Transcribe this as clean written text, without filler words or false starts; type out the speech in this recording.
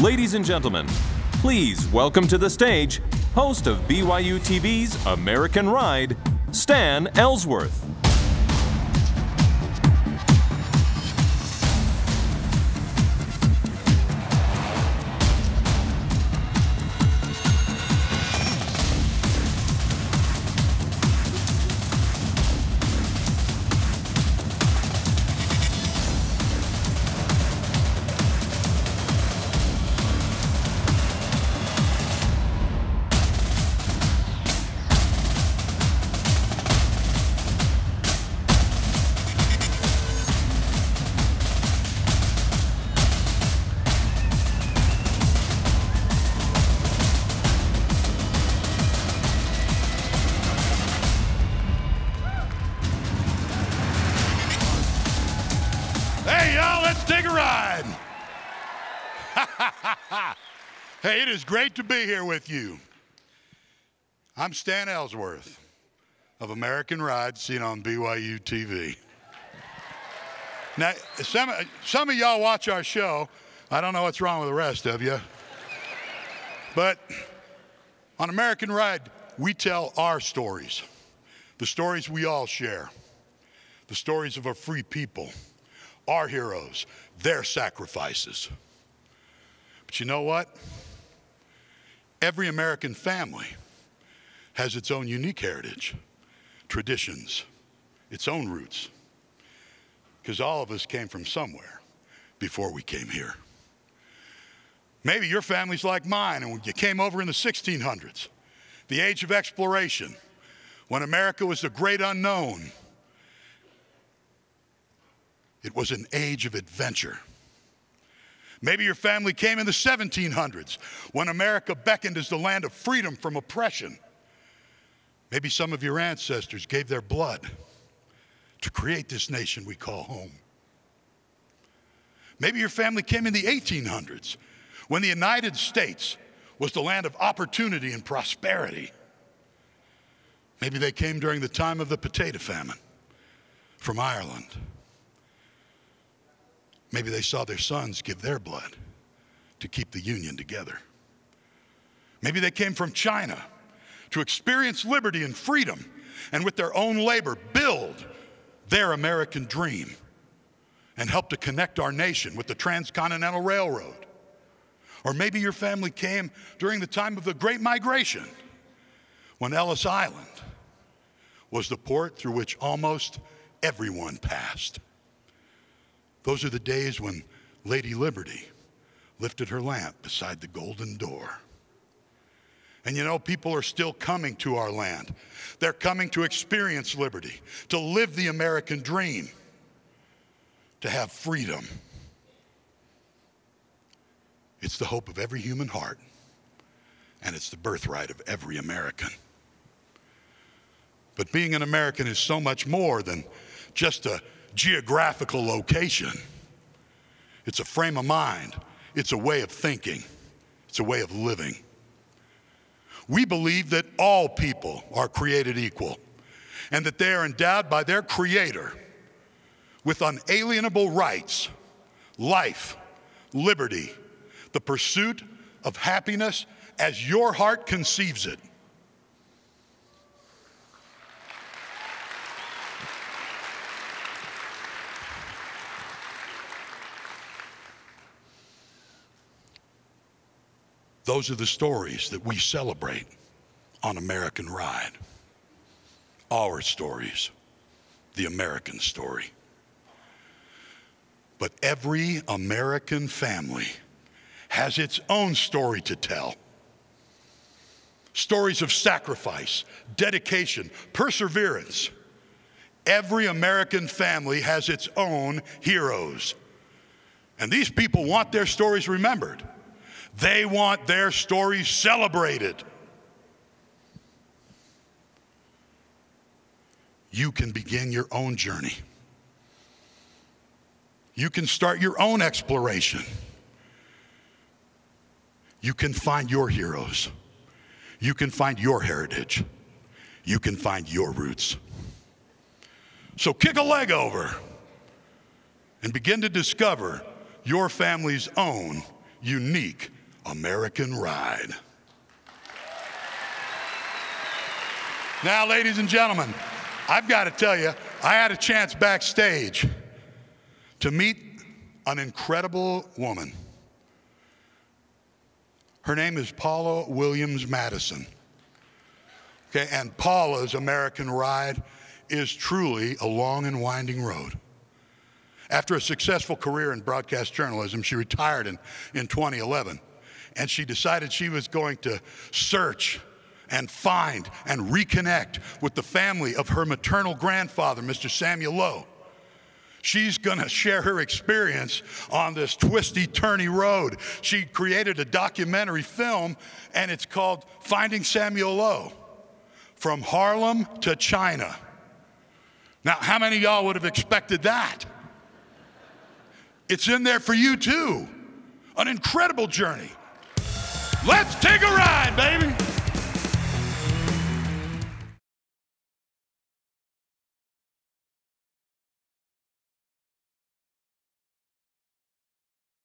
Ladies and gentlemen, please welcome to the stage, host of BYU TV's American Ride, Stan Ellsworth. Hey, it is great to be here with you. I'm Stan Ellsworth of American Ride, seen on BYU TV. Now, some of y'all watch our show. I don't know what's wrong with the rest of you. But on American Ride, we tell our stories, the stories we all share, the stories of a free people, our heroes, their sacrifices. But you know what? Every American family has its own unique heritage, traditions, its own roots, because all of us came from somewhere before we came here. Maybe your family's like mine, and you came over in the 1600s, the age of exploration, when America was the great unknown. It was an age of adventure. Maybe your family came in the 1700s, when America beckoned as the land of freedom from oppression. Maybe some of your ancestors gave their blood to create this nation we call home. Maybe your family came in the 1800s, when the United States was the land of opportunity and prosperity. Maybe they came during the time of the potato famine from Ireland. Maybe they saw their sons give their blood to keep the Union together. Maybe they came from China to experience liberty and freedom, and with their own labor build their American dream and help to connect our nation with the Transcontinental Railroad. Or maybe your family came during the time of the Great Migration, when Ellis Island was the port through which almost everyone passed. Those are the days when Lady Liberty lifted her lamp beside the Golden Door. And you know, people are still coming to our land. They're coming to experience liberty, to live the American dream, to have freedom. It's the hope of every human heart, and it's the birthright of every American. But being an American is so much more than just a geographical location. It's a frame of mind. It's a way of thinking. It's a way of living. We believe that all people are created equal, and that they are endowed by their Creator with unalienable rights, life, liberty, the pursuit of happiness as your heart conceives it. Those are the stories that we celebrate on American Ride. Our stories, the American story. But every American family has its own story to tell. Stories of sacrifice, dedication, perseverance. Every American family has its own heroes. And these people want their stories remembered. They want their stories celebrated. You can begin your own journey. You can start your own exploration. You can find your heroes. You can find your heritage. You can find your roots. So kick a leg over and begin to discover your family's own unique American Ride. Now, ladies and gentlemen, I've got to tell you, I had a chance backstage to meet an incredible woman. Her name is Paula Williams Madison. Okay, and Paula's American Ride is truly a long and winding road. After a successful career in broadcast journalism, she retired in 2011, and she decided she was going to search and find and reconnect with the family of her maternal grandfather, Mr. Samuel Lowe. She's gonna share her experience on this twisty, turny road. She created a documentary film, and it's called Finding Samuel Lowe, From Harlem to China. Now, how many of y'all would have expected that? It's in there for you too. An incredible journey. Let's take a ride, baby.